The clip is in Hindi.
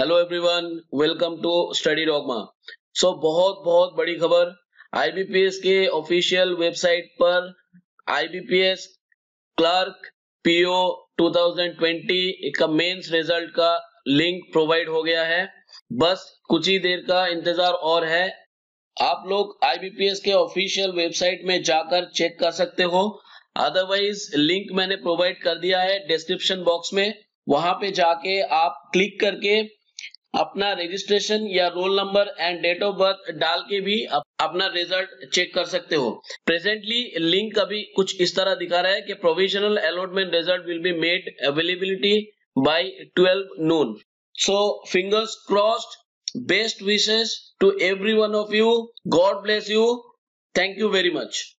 Hello everyone, welcome to study dogma. So बहुत बड़ी खबर, आईबीपीएस के ऑफिशियल वेबसाइट पर आईबीपीएस क्लर्क पीओ 2020 का मेंस रिजल्ट का लिंक प्रोवाइड हो गया है। बस कुछ ही देर का इंतजार और है। आप लोग आईबीपीएस के ऑफिशियल वेबसाइट में जाकर चेक कर सकते हो, अदरवाइज लिंक मैंने प्रोवाइड कर दिया है डिस्क्रिप्शन बॉक्स में। वहां पे जाके आप क्लिक करके अपना रजिस्ट्रेशन या roll number and date of birth डाल के भी अपना रिजल्ट चेक कर सकते हो। प्रेजेंटली लिंक अभी कुछ इस तरह दिखा रहा है कि provisional allotment result will be made availability by 12 noon। So fingers crossed, best wishes to every one of you, God bless you, thank you very much.